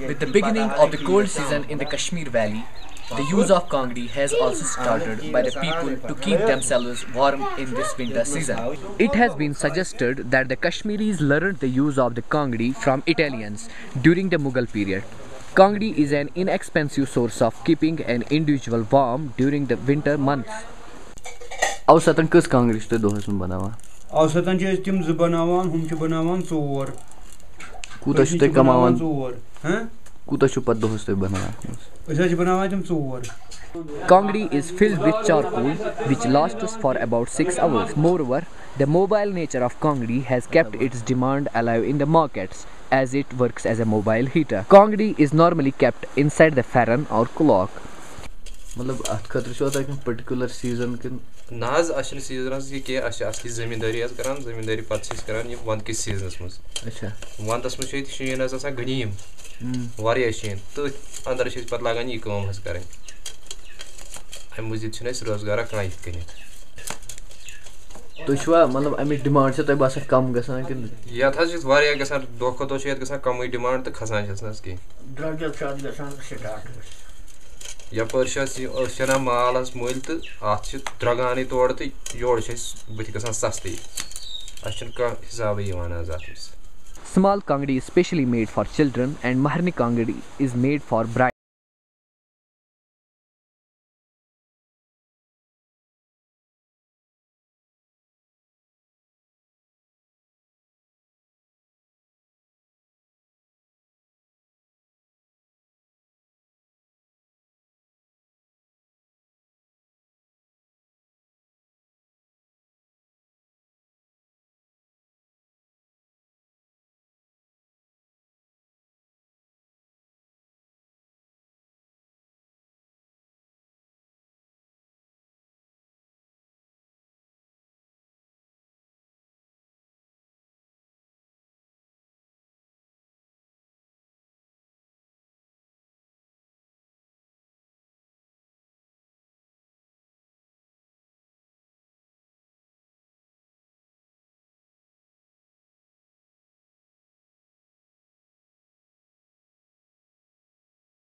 With the beginning of the cold season in the Kashmir Valley, the use of kangri has also started by the people to keep themselves warm in this winter season. It has been suggested that the Kashmiris learned the use of the kangri from Italians during the Mughal period. Kangri is an inexpensive source of keeping an individual warm during the winter months. औसतन किस कांगरी से दोहस में बनावा औसतन जे team ज बनावान हम के बनावान सोर कुता छते कमावान सोर ह कुता छपत दोहस से बनावा ऐसा जे बनावा तुम सोर Kangri is filled with charcoal which lasts for about 6 hours. Moreover, the mobile nature of Kangri has kept its demand alive in the markets as it works as a mobile heater. Kangri is normally kept inside the faran or kulak. मतलब आठ खतरे चौथा एक particular season के नाज आश्चर्य seasons की क्या आश्चर्य आश्चर्य ज़मींदारी आज कराम ज़मींदारी पार्टीज कराम ये वांट किस सीजन्स में अच्छा वांट दस में शायद शीन ऐसा सा गनीम वारी आशीन तो अंदर चीज़ पर लगानी ये काम हंस करें हम मुझे चुने रोजगार कहाँ इतने तो शुवा मतलब अमी डिमांड से तो बात से कम गैसा है कि या था जिस वारी गैसा दोखो तो शायद गैसा कम ही डिमांड तो खसान चलना इसकी ड्रग जब शाद गैसा शिकार या परशास और शना मालास मूल तो आज ड्रगानी तोड़ तो योर शेष बिठिकसान सस्ती अश्चन का हिसाब ही वाना जाती है. Small kangri is specially made for children and maharni kangri is made for brides.